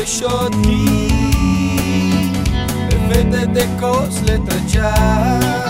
pe șotii, pe fete de cos le trăgea.